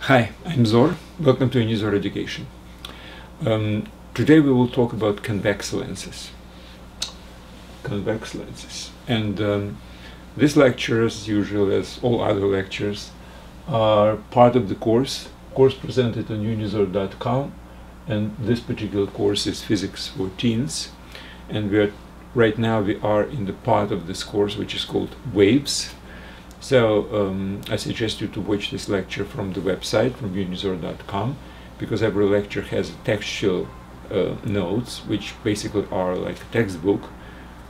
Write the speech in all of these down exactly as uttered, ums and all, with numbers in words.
Hi, I'm Zor. Welcome to Unizor Education. Um, today we will talk about convex lenses. Convex lenses. And um, this lecture, as usual, as all other lectures, are part of the course, course presented on Unizor dot com. And this particular course is Physics for Teens. And we are right now we are in the part of this course which is called Waves. So um, I suggest you to watch this lecture from the website, from Unizor dot com, because every lecture has textual uh, notes, which basically are like a textbook.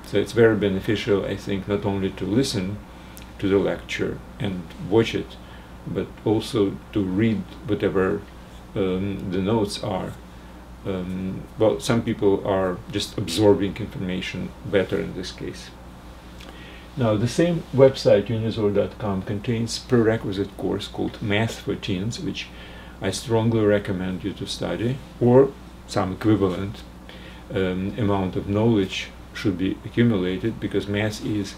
So it's very beneficial, I think, not only to listen to the lecture and watch it, but also to read whatever um, the notes are. Um, well, some people are just absorbing information better in this case. Now, the same website, Unizor dot com, contains prerequisite course called Math for Teens, which I strongly recommend you to study, or some equivalent um, amount of knowledge should be accumulated, because math is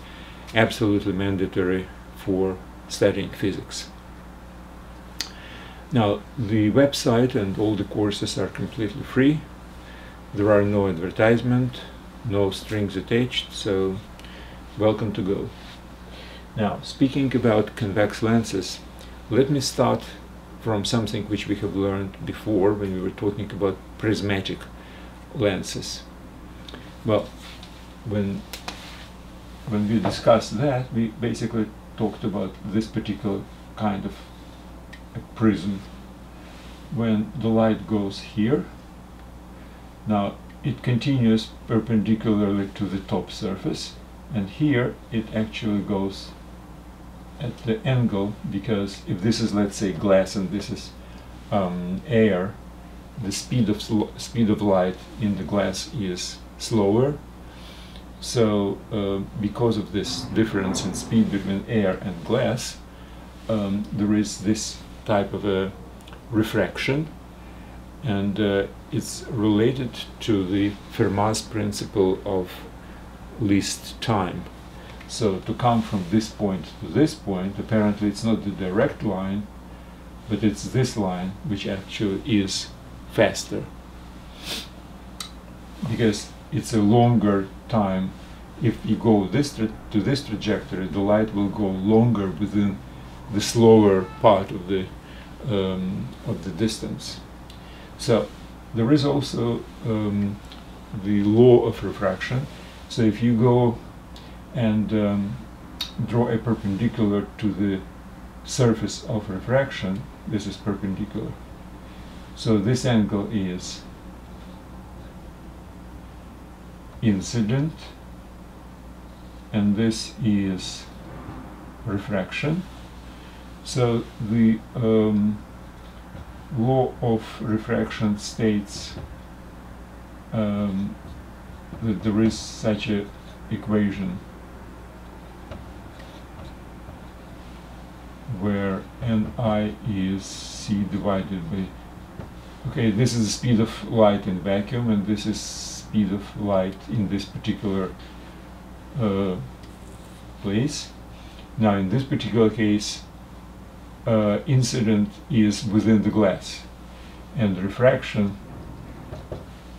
absolutely mandatory for studying physics. Now, the website and all the courses are completely free. There are no advertisement, no strings attached, so welcome to go. Now, speaking about convex lenses, let me start from something which we have learned before when we were talking about prismatic lenses. Well, when, when we discussed that, we basically talked about this particular kind of a prism. When the light goes here, now it continues perpendicularly to the top surface, and here it actually goes at the angle, because if this is, let's say, glass and this is um, air, the speed of speed of light in the glass is slower. So uh, because of this difference in speed between air and glass, um, there is this type of a refraction, and uh, it's related to the Fermat's principle of least time. So to come from this point to this point, apparently it's not the direct line, but it's this line which actually is faster, because it's a longer time. If you go this tra to this trajectory, the light will go longer within the slower part of the um, of the distance. So there is also um, the law of refraction. So if you go and um, draw a perpendicular to the surface of refraction, this is perpendicular. So this angle is incident, and this is refraction. So the um, law of refraction states um, that there is such an equation where Ni is C divided by, okay, this is the speed of light in vacuum, and this is speed of light in this particular uh, place. Now, in this particular case, Uh, incident is within the glass, and refraction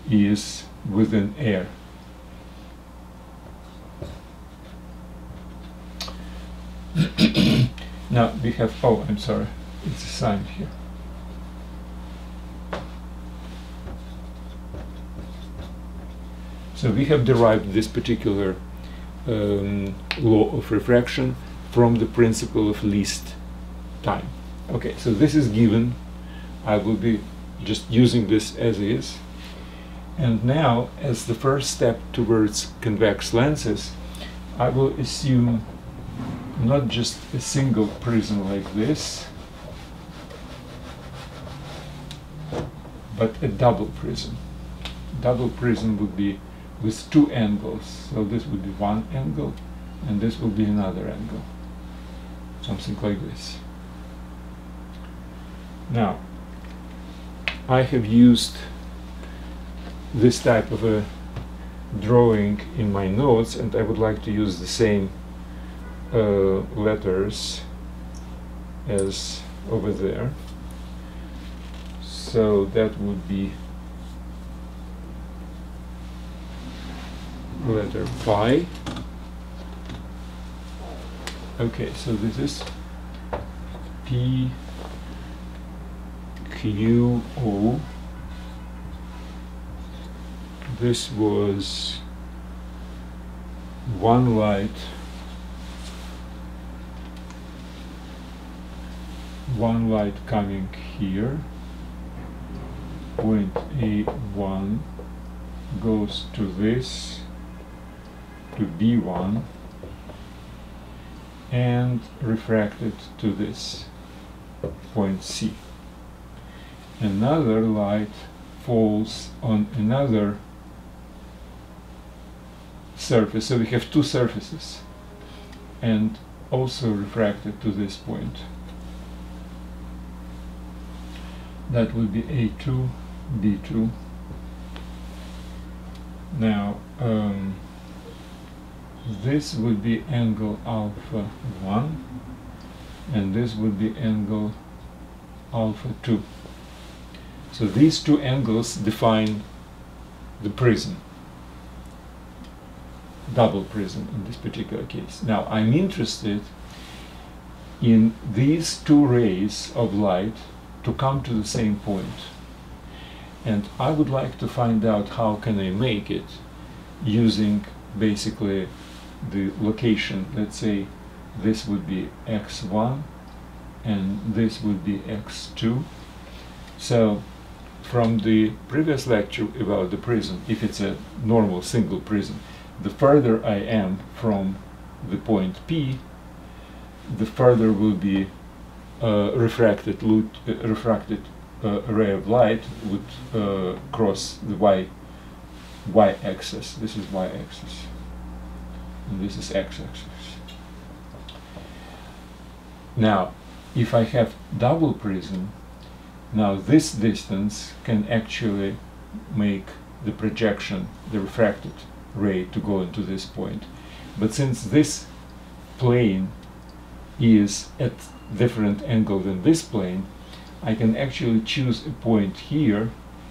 is within air. Now we have, oh, I'm sorry, it's assigned here. So we have derived this particular um, law of refraction from the principle of least time. Okay, so this is given. I will be just using this as is. And now, as the first step towards convex lenses, I will assume not just a single prism like this, but a double prism. Double prism would be with two angles. So this would be one angle, and this would be another angle. Something like this. Now, I have used this type of a drawing in my notes, and I would like to use the same uh, letters as over there. So that would be letter pi. Okay, so this is P Q O. This was one light, one light coming here, point A one goes to this, to B one, and refracted to this, point C. Another light falls on another surface, so we have two surfaces, and also refracted to this point. That would be A two, B two. Now, um, this would be angle alpha one, and this would be angle alpha two. So these two angles define the prism, double prism in this particular case. Now, I'm interested in these two rays of light to come to the same point. And I would like to find out how can I make it using basically the location. Let's say this would be x one and this would be x two. So from the previous lecture about the prism, if it's a normal single prism, the further I am from the point P, the further will be uh, refracted, loot, uh, refracted uh, ray of light would uh, cross the y y-axis. This is y-axis, and this is x-axis. Now, if I have double prism, now this distance can actually make the projection, the refracted ray, to go into this point. But since this plane is at different angle than this plane, I can actually choose a point here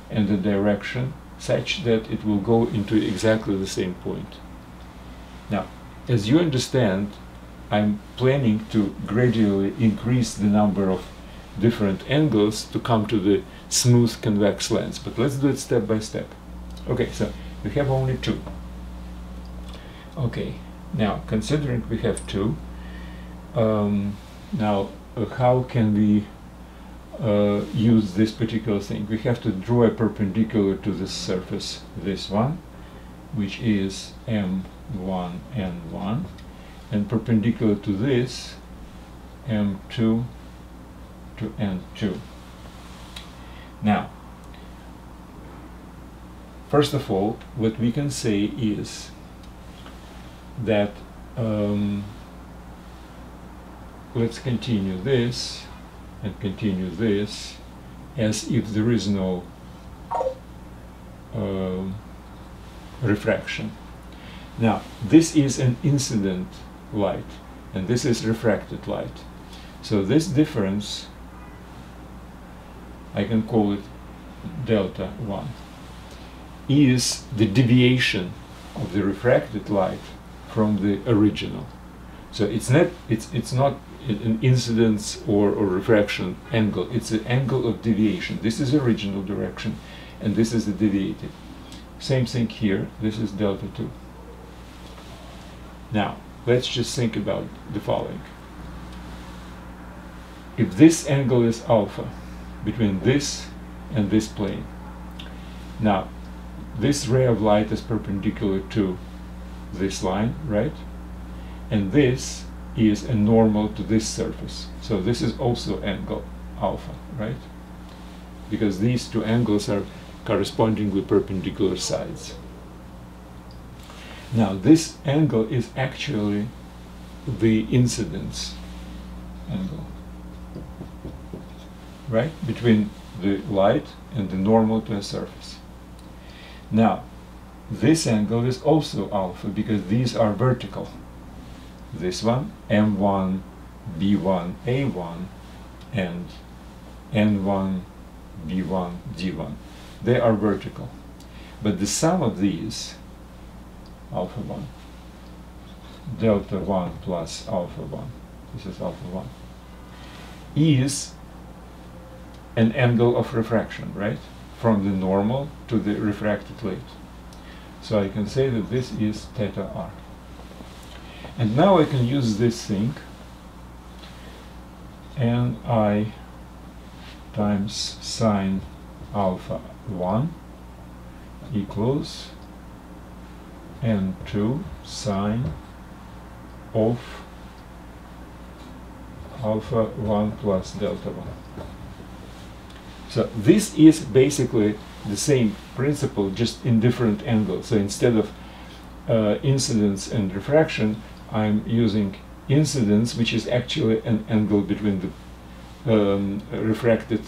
and a direction such that it will go into exactly the same point. Now, as you understand, I'm planning to gradually increase the number of different angles to come to the smooth convex lens. But let's do it step by step. Okay, so we have only two. Okay, now considering we have two, um, now uh, how can we uh, use this particular thing? We have to draw a perpendicular to this surface, this one, which is M one, N one, and perpendicular to this, M two to N two. Now, first of all, what we can say is that um, let's continue this and continue this as if there is no uh, refraction. Now, this is an incident light and this is refracted light. So this difference, I can call it delta one, is the deviation of the refracted light from the original. So it's not it's it's not an incidence or, or refraction angle, it's an angle of deviation. This is original direction and this is the deviated. Same thing here, this is delta two. Now let's just think about the following. If this angle is alpha between this and this plane, now this ray of light is perpendicular to this line, right? And this is a normal to this surface. So this is also angle alpha, right? Because these two angles are correspondingly perpendicular sides. Now this angle is actually the incidence angle, right? Between the light and the normal to a surface. Now, this angle is also alpha because these are vertical. This one, M one, B one, A one, and N one, B one, D one. They are vertical. But the sum of these, alpha one, delta one plus alpha one, this is alpha one, is an angle of refraction, right? From the normal to the refracted plate. So I can say that this is theta r. And now I can use this thing, Ni times sine alpha one equals N two sine of alpha one plus delta one. So this is basically the same principle, just in different angles. So instead of uh, incidence and refraction, I'm using incidence, which is actually an angle between the um, refracted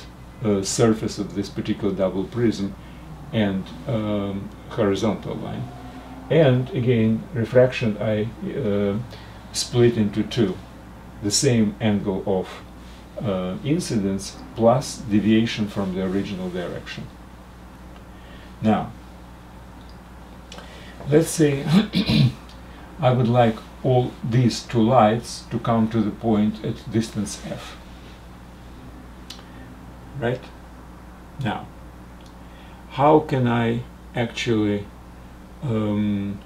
uh, surface of this particular double prism and um, horizontal line. And again, refraction I uh, split into two. The same angle of uh, incidence plus deviation from the original direction. Now, let's say I would like all these two lights to come to the point at distance f. Right? Now, how can I actually um,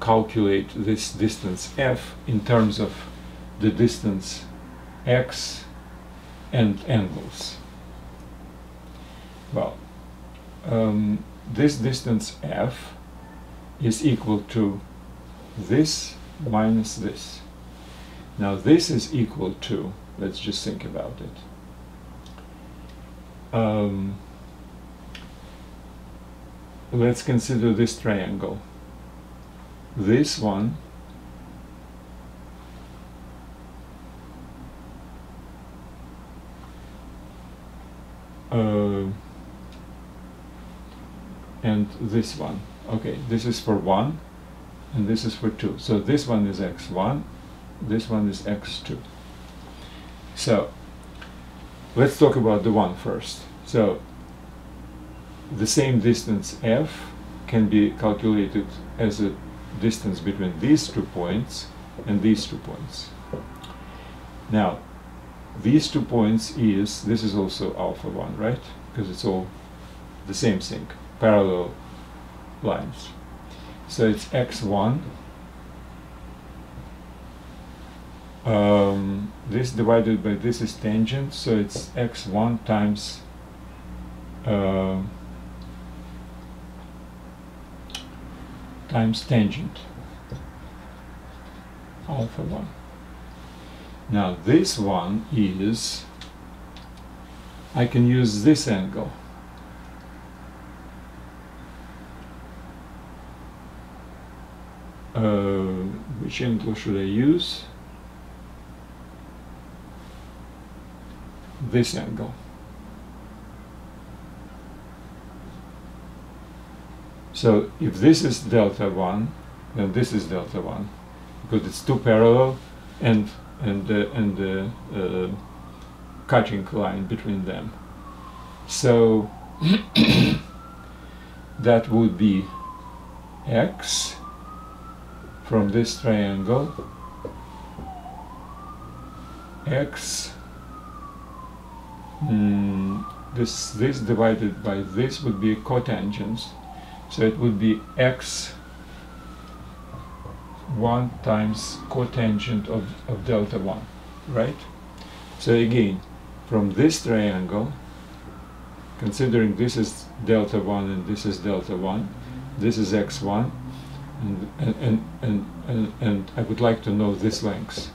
calculate this distance f in terms of the distance x and angles? Well, um, this distance f is equal to this minus this. Now this is equal to, let's just think about it. Um, let's consider this triangle. This one uh, and this one. Okay, this is for one and this is for two. So this one is x one, this one is x two. So let's talk about the one first. So the same distance f can be calculated as a distance between these two points and these two points. Now, these two points is, this is also alpha one, right? Because it's all the same thing, parallel lines. So it's x one. Um, this divided by this is tangent, so it's x one times uh, times tangent alpha one. Now this one is, I can use this angle. Uh, which angle should I use? This angle. So if this is delta one, then this is delta one, because it's two parallel and and uh, and the uh, uh, cutting line between them. So that would be x from this triangle, x. Mm, this this divided by this would be cotangents. So it would be x one times cotangent of, of delta one, right? So again, from this triangle, considering this is delta one and this is delta one, this is x one, and, and, and, and, and, and I would like to know this length.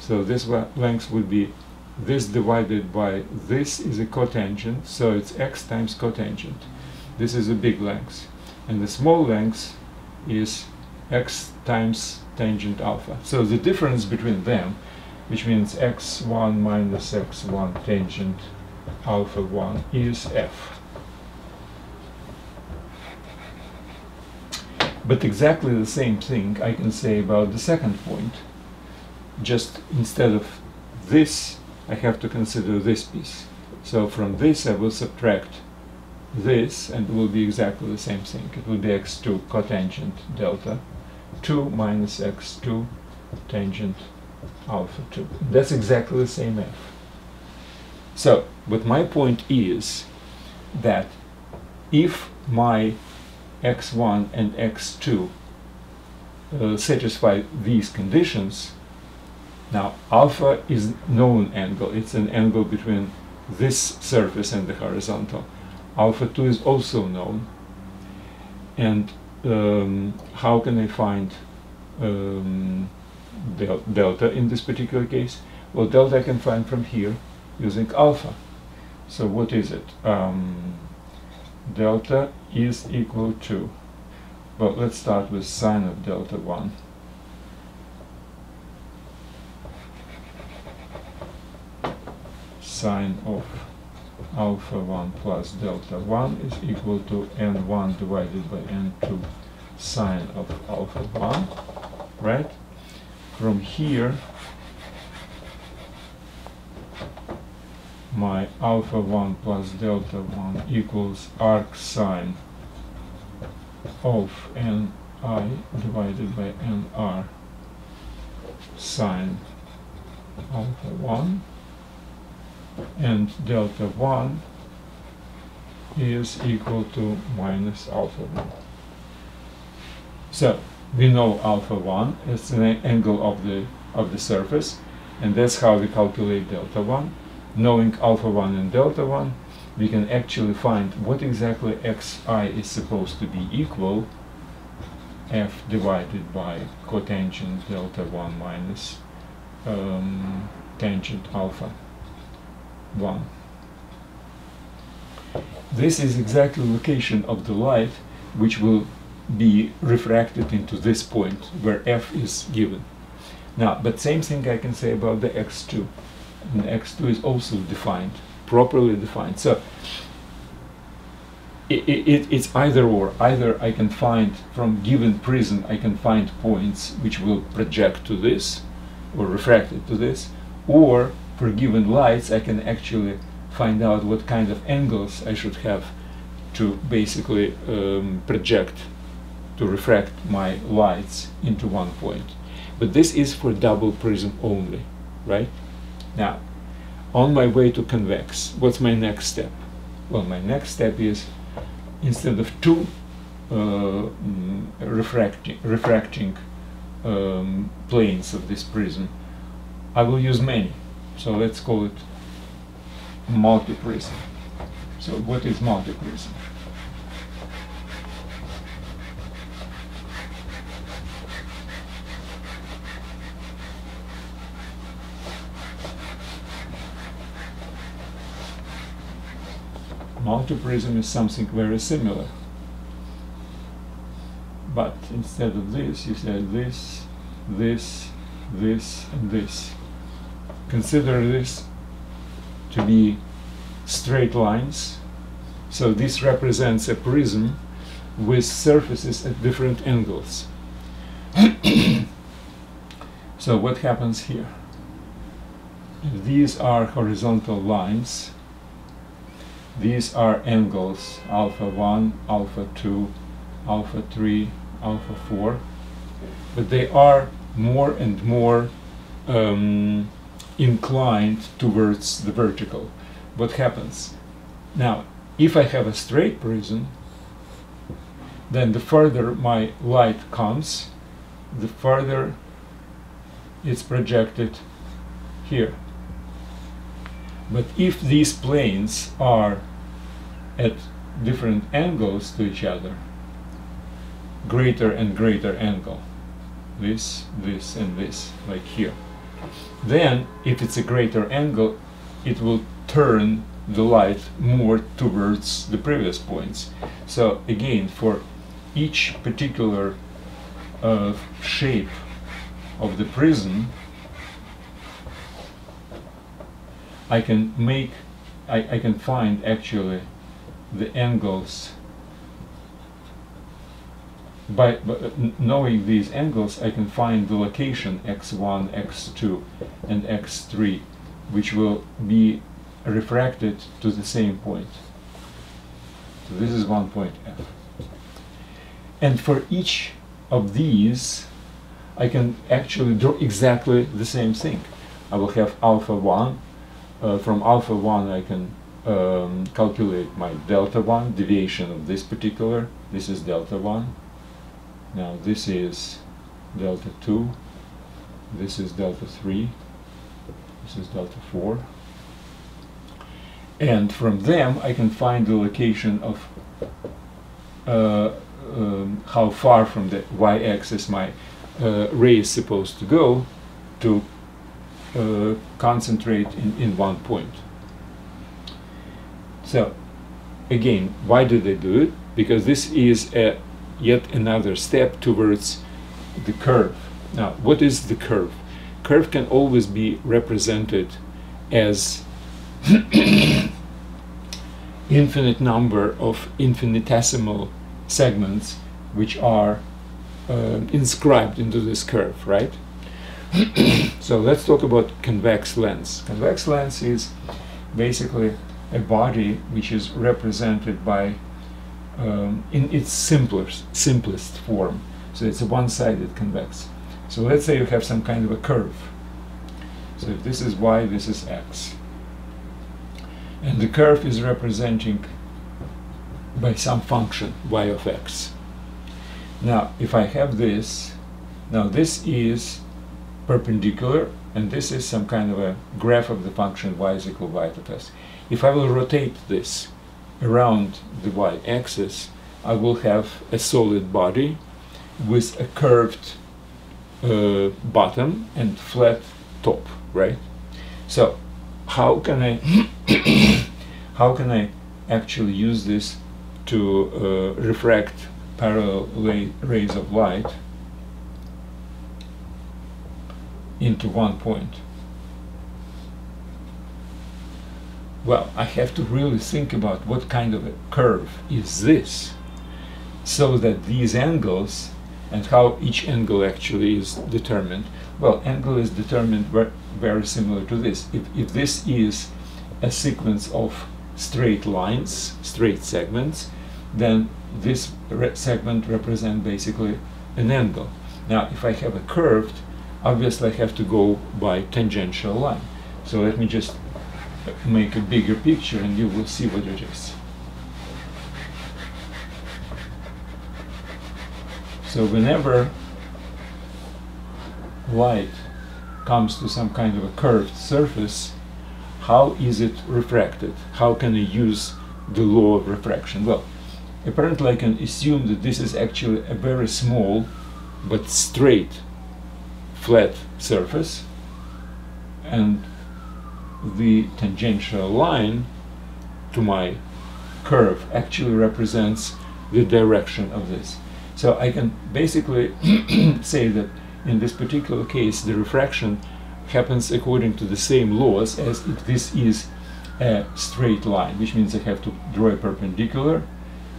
So this length would be this divided by this is a cotangent, so it's x times cotangent. This is a big length. And the small length is x times tangent alpha. So the difference between them, which means x one minus x one tangent alpha one, is f. But exactly the same thing I can say about the second point. Just instead of this I have to consider this piece. So from this I will subtract this, and it will be exactly the same thing. It will be x two cotangent delta two minus x two tangent alpha two. That's exactly the same f. So, but my point is that if my x one and x two uh, satisfy these conditions, now alpha is known angle, it's an angle between this surface and the horizontal. Alpha two is also known, and um, how can I find um, del delta in this particular case? Well, delta I can find from here using alpha. So what is it? Um, delta is equal to, well, let's start with sine of delta one. Sine of alpha one plus delta one is equal to n one divided by n two sine of alpha one, right? From here, my alpha one plus delta one equals arc sine of ni divided by nr sine alpha one, and delta one is equal to minus alpha one. So we know alpha one is an angle of the of the surface, and that's how we calculate delta one. Knowing alpha one and delta one, we can actually find what exactly xi is supposed to be equal, f divided by cotangent delta one minus um, tangent alpha one. This is exactly the location of the light which will be refracted into this point where f is given. Now, but same thing I can say about the x two, and x two is also defined, properly defined. So it, it, it's either or. Either I can find from given prism, I can find points which will project to this or refract it to this, or for given lights, I can actually find out what kind of angles I should have to basically um, project, to refract my lights into one point. But this is for double prism only, right? Now, on my way to convex, what's my next step? Well, my next step is, instead of two uh, refracting, refracting um, planes of this prism, I will use many. So let's call it multi-prism. So what is multi-prism? Multi-prism is something very similar, but instead of this, you say this, this, this, and this. Consider this to be straight lines, so this represents a prism with surfaces at different angles. So what happens here? These are horizontal lines, these are angles alpha one, alpha two, alpha three, alpha four, but they are more and more um, inclined towards the vertical. What happens? Now, if I have a straight prism, then the further my light comes, the further it's projected here. But if these planes are at different angles to each other, greater and greater angle, this, this, and this, like here, then if it's a greater angle, it will turn the light more towards the previous points. So again, for each particular uh, shape of the prism, I can make, I, I can find actually the angles. By, by uh, knowing these angles, I can find the location x one, x two, and x three which will be refracted to the same point. So this is one point F. And for each of these, I can actually draw exactly the same thing. I will have alpha one. Uh, from alpha one, I can um, calculate my delta one, deviation of this particular. This is delta one. Now this is delta two. This is delta three. This is delta four. And from them, I can find the location of uh, um, how far from the y-axis my uh, ray is supposed to go to uh, concentrate in, in one point. So, again, why did they do it? Because this is a, yet another step towards the curve. Now, what is the curve? Curve can always be represented as infinite number of infinitesimal segments which are uh, inscribed into this curve, right? So let's talk about convex lens. Convex lens is basically a body which is represented by um, in its simplest, simplest form. So it's a one-sided convex. So let's say you have some kind of a curve. So if this is y, this is x. And the curve is representing by some function, y of x. Now, if I have this, now this is perpendicular, and this is some kind of a graph of the function y is equal to y to x. If I will rotate this around the y-axis, I will have a solid body with a curved uh, bottom and flat top, right? So, how can I how can I actually use this to uh, refract parallel rays of light into one point? Well, I have to really think about what kind of a curve is this, so that these angles and how each angle actually is determined. Well, angle is determined very similar to this. If, if this is a sequence of straight lines, straight segments, then this re segment represents basically an angle. Now, if I have a curved, obviously I have to go by tangential line. So let me just make a bigger picture and you will see what it is. So whenever light comes to some kind of a curved surface, how is it refracted? How can I use the law of refraction? Well, apparently I can assume that this is actually a very small but straight flat surface, and the tangential line to my curve actually represents the direction of this. So I can basically say that in this particular case, the refraction happens according to the same laws as if this is a straight line, which means I have to draw a perpendicular,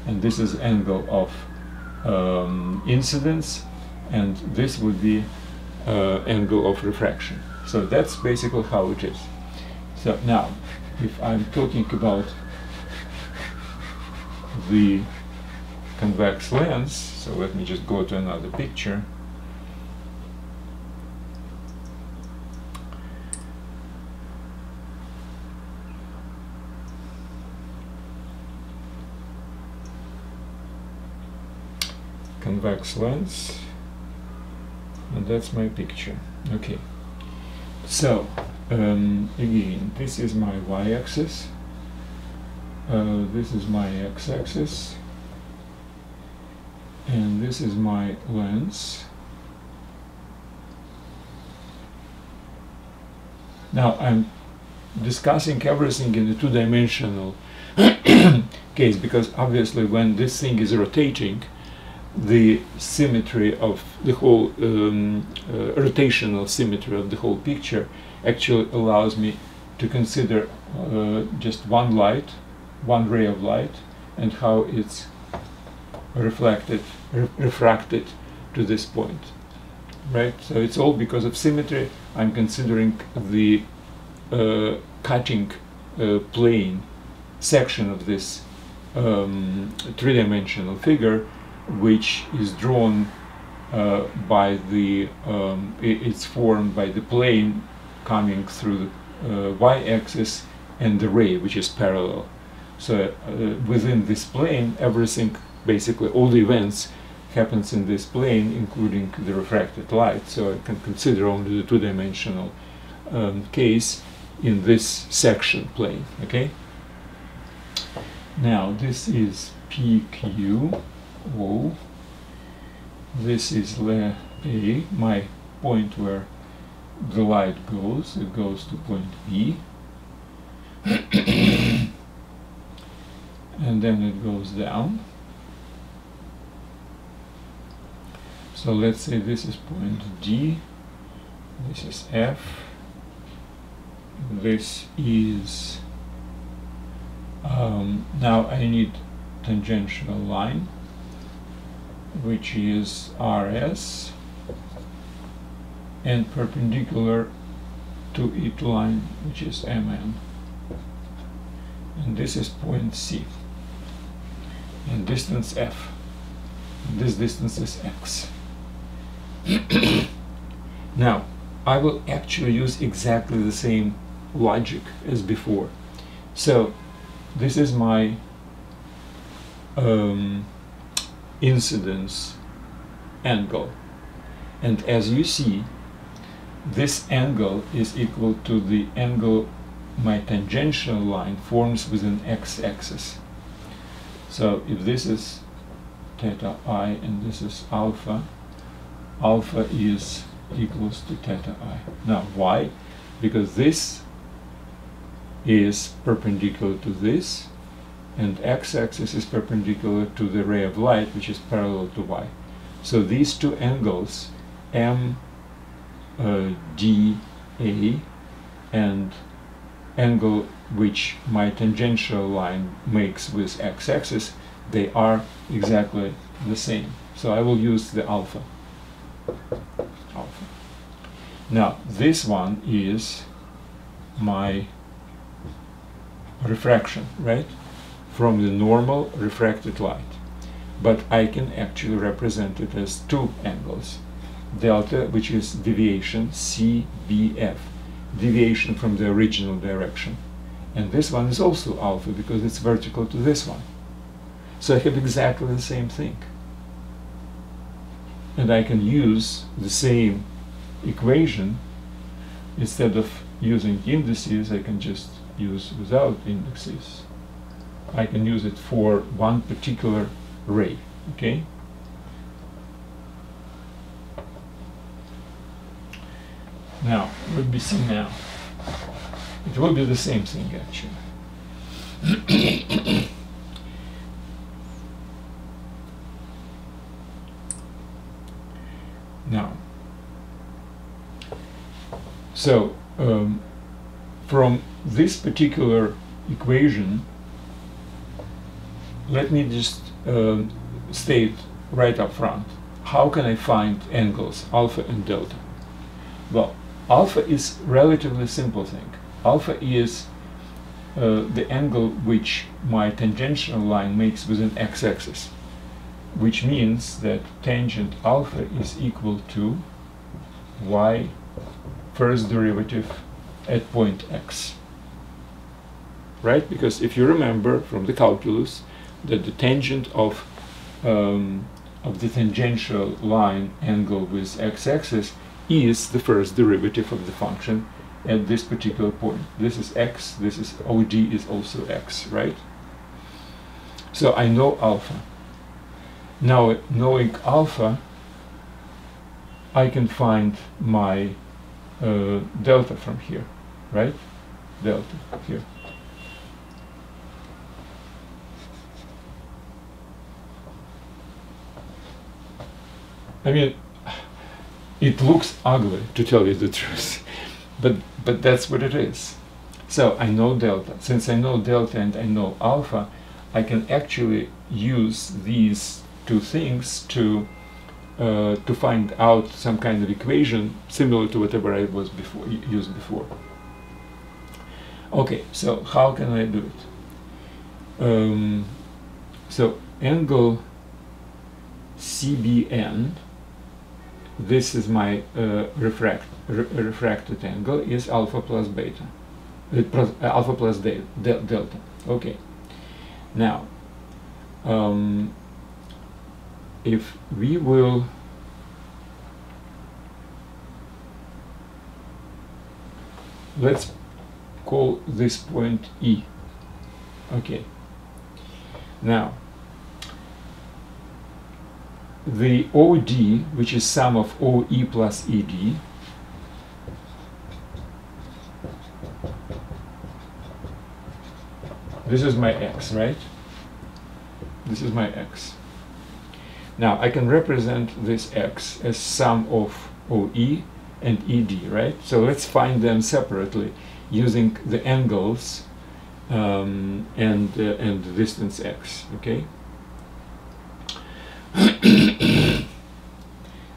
and this is angle of um, incidence, and this would be uh, angle of refraction. So that's basically how it is. So now, if I'm talking about the convex lens, so let me just go to another picture. Convex lens, and that's my picture. Okay, so um, again, this is my y-axis, uh, this is my x-axis, and this is my lens. Now I'm discussing everything in a two-dimensional case, because obviously when this thing is rotating, the symmetry of the whole um, uh, rotational symmetry of the whole picture actually allows me to consider uh, just one light, one ray of light, and how it's reflected, re refracted to this point, right? So it's all because of symmetry. I'm considering the uh, cutting uh, plane section of this um, three-dimensional figure, which is drawn uh, by the um, it's formed by the plane coming through the uh, y-axis and the ray, which is parallel. So uh, within this plane, everything, basically all the events, happens in this plane, including the refracted light. So I can consider only the two-dimensional um, case in this section plane. Okay. Now this is P Q O. This is layer A, my point where the light goes. It goes to point B. And then it goes down. So let's say this is point D, this is F, this is, um, now I need tangential line, which is R S, and perpendicular to it line, which is M N. And this is point C, and distance F, and this distance is X. Now, I will actually use exactly the same logic as before. So, this is my um, incidence angle. And as you see, this angle is equal to the angle my tangential line forms with an x-axis. So, if this is theta I and this is alpha, alpha is equals to theta I. Now why? Because this is perpendicular to this, and x-axis is perpendicular to the ray of light, which is parallel to y. So these two angles, M, uh, D, A, and angle which my tangential line makes with x-axis, they are exactly the same. So I will use the alpha. Alpha. Now this one is my refraction, right, from the normal refracted light, but I can actually represent it as two angles, delta, which is deviation, C B F, deviation from the original direction, and this one is also alpha because it's vertical to this one. So I have exactly the same thing. And I can use the same equation. Instead of using indices, I can just use without indices. I can use it for one particular ray. Okay. Now, what we see now, it will be the same thing actually. Now, so um, from this particular equation, let me just uh, state right up front, how can I find angles alpha and delta? Well, alpha is relatively simple thing. Alpha is uh, the angle which my tangential line makes with an x-axis, which means that tangent alpha is equal to y first derivative at point x. Right? Because if you remember from the calculus that the tangent of, um, of the tangential line angle with x-axis is the first derivative of the function at this particular point. This is x, this is O D is also x, right? So I know alpha. Now, knowing alpha, I can find my uh, delta from here, right? Delta here. I mean, it looks ugly, to tell you the truth, but, but that's what it is. So I know delta. Since I know delta and I know alpha, I can actually use these two things to uh, to find out some kind of equation similar to whatever I was before used before. Okay, so how can I do it? Um, so angle C B N, this is my uh, refract, re refracted angle, is alpha plus beta, uh, plus, uh, alpha plus de de delta. Okay, now um, if we will let's call this point E. Okay, now the O D, which is sum of O E plus E D, this is my X, right? This is my X. Now I can represent this X as sum of O E and E D, right? So let's find them separately using the angles um, and, uh, and the distance X, okay?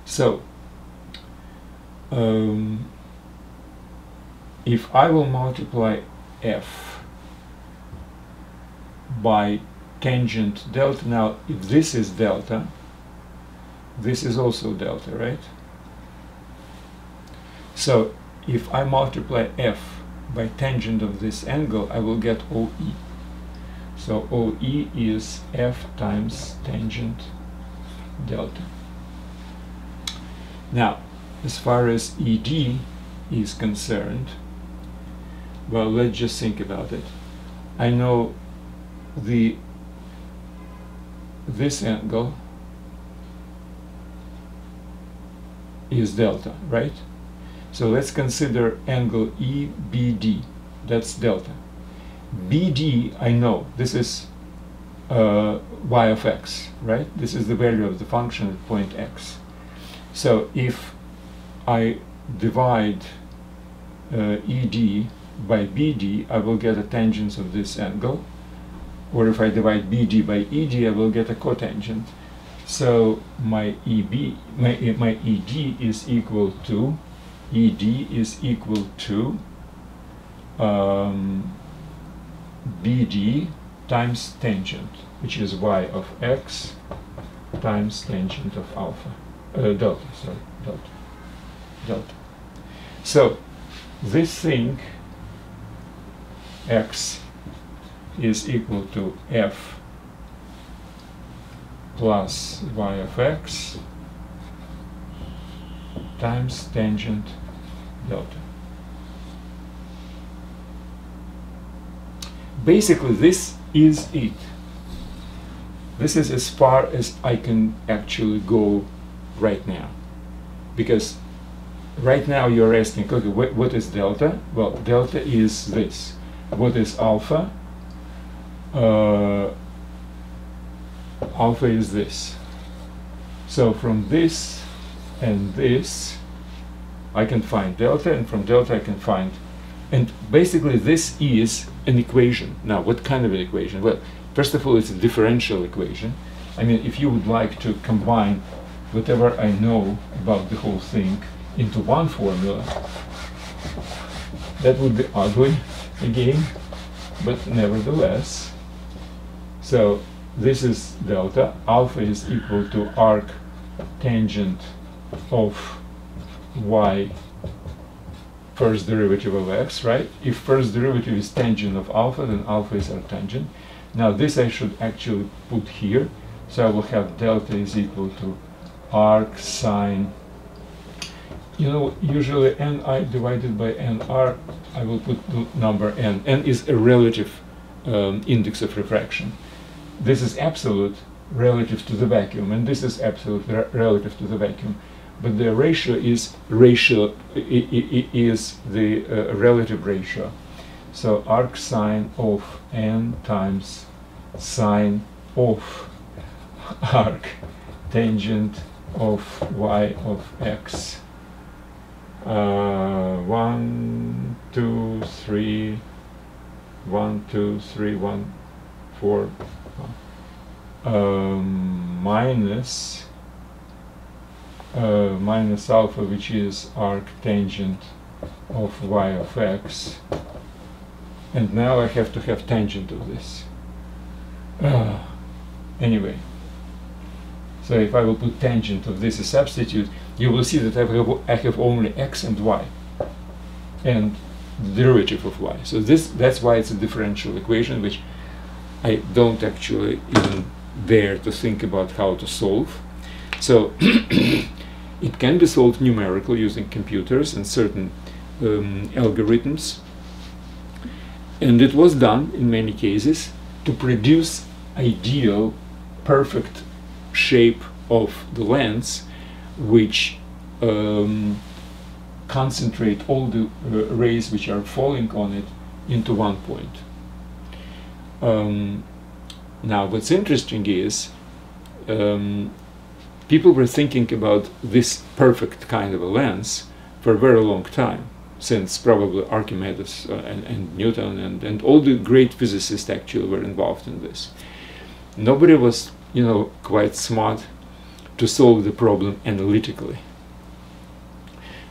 So, um, if I will multiply F by tangent delta, now if this is delta, this is also delta, right? So, if I multiply F by tangent of this angle, I will get O E. So, O E is F times tangent delta. Now, as far as E D is concerned, well, let's just think about it. I know the this angle is delta, right? So let's consider angle E B D, that's delta. B D, I know, this is uh, y of x, right? This is the value of the function at point x. So if I divide uh, E D by B D, I will get a tangent of this angle. Or if I divide B D by E D, I will get a cotangent. So my E B, my, my E D is equal to, E D is equal to um, B D times tangent, which is y of x times tangent of alpha. Uh, delta, sorry, delta, delta. So this thing x is equal to f plus y of x times tangent delta. Basically, this is it. This is as far as I can actually go right now, because right now you're asking, okay, wh what is delta? Well, delta is this. What is alpha? Uh, alpha is this. So from this and this I can find delta, and from delta I can find, and basically this is an equation. Now, what kind of an equation? Well, first of all, it's a differential equation. I mean, if you would like to combine whatever I know about the whole thing into one formula, that would be ugly again, but nevertheless. So this is delta, alpha is equal to arc tangent of y first derivative of x, right? If first derivative is tangent of alpha, then alpha is our tangent. Now this I should actually put here, so I will have delta is equal to arc sine, you know, usually Ni divided by Nr, I will put the number N. N is a relative um, index of refraction. This is absolute relative to the vacuum, and this is absolute re relative to the vacuum. But the ratio is ratio I I is the uh, relative ratio. So arc sine of N times sine of arc tangent of y of x. Uh, one, two, three, one, two, three, one, four. Um, minus uh, minus alpha, which is arc tangent of y of x, and now I have to have tangent of this. Uh, anyway, so if I will put tangent of this as substitute, you will see that I have, I have only x and y, and the derivative of y. So this, that's why it's a differential equation, which I don't actually even dare to think about how to solve. So it can be solved numerically using computers and certain um, algorithms, and it was done in many cases to produce ideal, perfect shape of the lens, which um, concentrate all the uh, rays which are falling on it into one point. Um, now, what's interesting is um, people were thinking about this perfect kind of a lens for a very long time, since probably Archimedes uh, and, and Newton and, and all the great physicists actually were involved in this. Nobody was, you know, quite smart to solve the problem analytically.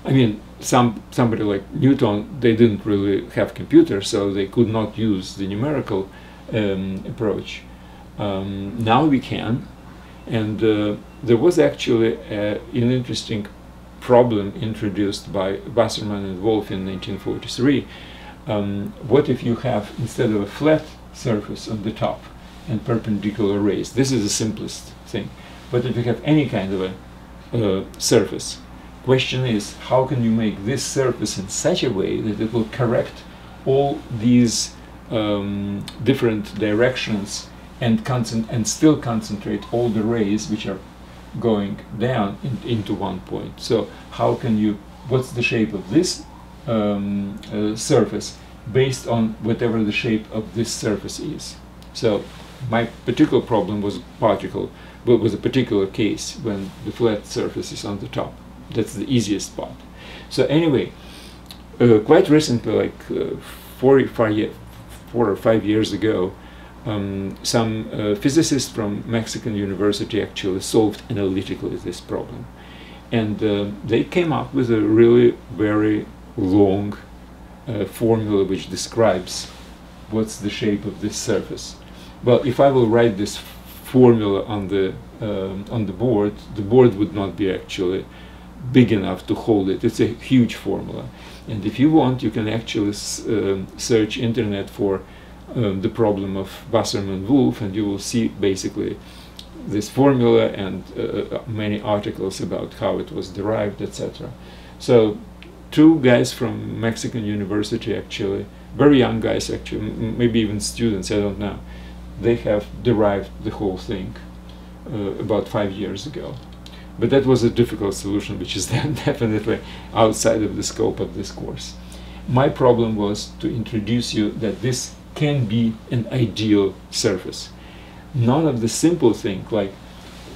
I mean, some somebody like Newton, they didn't really have computers, so they could not use the numerical um, approach. Um, now we can, and uh, there was actually uh, an interesting problem introduced by Wassermann and Wolf in nineteen forty-three. Um, what if you have, instead of a flat surface on the top and perpendicular rays? This is the simplest thing. But if you have any kind of a uh, surface, question is, how can you make this surface in such a way that it will correct all these um, different directions and, and still concentrate all the rays which are going down in, into one point? So how can you, what's the shape of this um, uh, surface based on whatever the shape of this surface is? So my particular problem was particle, but was a particular case when the flat surface is on the top. That's the easiest part. So anyway, uh, quite recently, like uh, four, five, four or five years ago, Um, some uh, physicists from Mexican University actually solved analytically this problem, and uh, they came up with a really very long uh, formula which describes what's the shape of this surface. Well, if I will write this formula on the um, on the board, the board would not be actually big enough to hold it. It's a huge formula, and if you want, you can actually s um, search internet for Um, the problem of Wassermann-Wolf, and you will see basically this formula and uh, many articles about how it was derived, et cetera. So two guys from Mexican University, actually, very young guys actually, m maybe even students, I don't know, they have derived the whole thing uh, about five years ago. But that was a difficult solution, which is then definitely outside of the scope of this course. My problem was to introduce you that this can be an ideal surface. None of the simple things like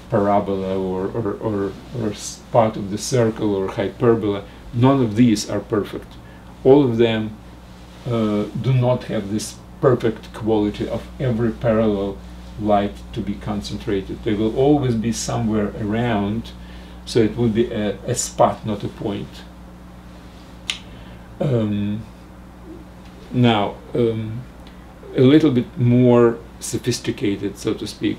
parabola or, or, or, or part of the circle or hyperbola, none of these are perfect. All of them uh, do not have this perfect quality of every parallel light to be concentrated. They will always be somewhere around, so it will be a, a spot, not a point. Um, now, um, a little bit more sophisticated, so to speak,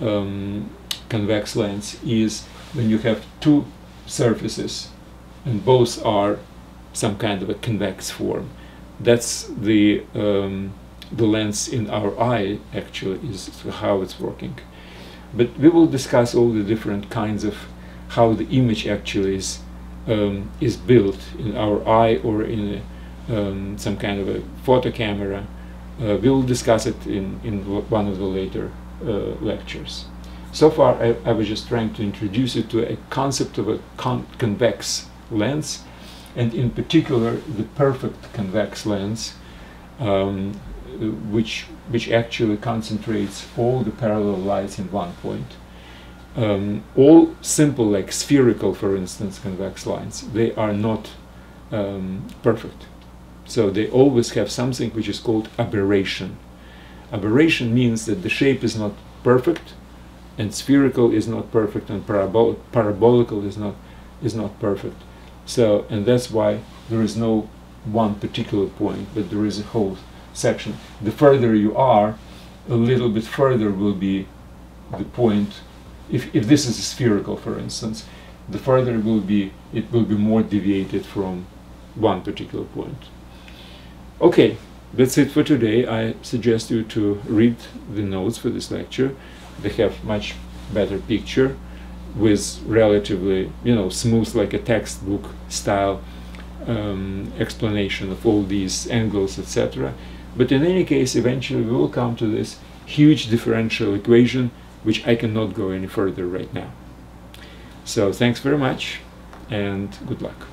um, convex lens is when you have two surfaces and both are some kind of a convex form. That's the um, the lens in our eye, actually, is how it's working. But we will discuss all the different kinds of how the image actually is um, is built in our eye or in a, um, some kind of a photo camera. Uh, we'll discuss it in, in one of the later uh, lectures. So far, I, I was just trying to introduce you to a concept of a con convex lens, and in particular, the perfect convex lens, um, which, which actually concentrates all the parallel lights in one point. Um, all simple, like spherical, for instance, convex lines, they are not um, perfect. So they always have something which is called aberration. Aberration means that the shape is not perfect, and spherical is not perfect, and parabol parabolical is not is not perfect. So, and that's why there is no one particular point, but there is a whole section. The further you are, a little bit further will be the point. If, if this is spherical, for instance, the further it will be, it will be more deviated from one particular point. Okay, that's it for today. I suggest you to read the notes for this lecture. They have much better picture with relatively, you know, smooth, like a textbook style um, explanation of all these angles, et cetera. But in any case, eventually we will come to this huge differential equation, which I cannot go any further right now. So thanks very much and good luck.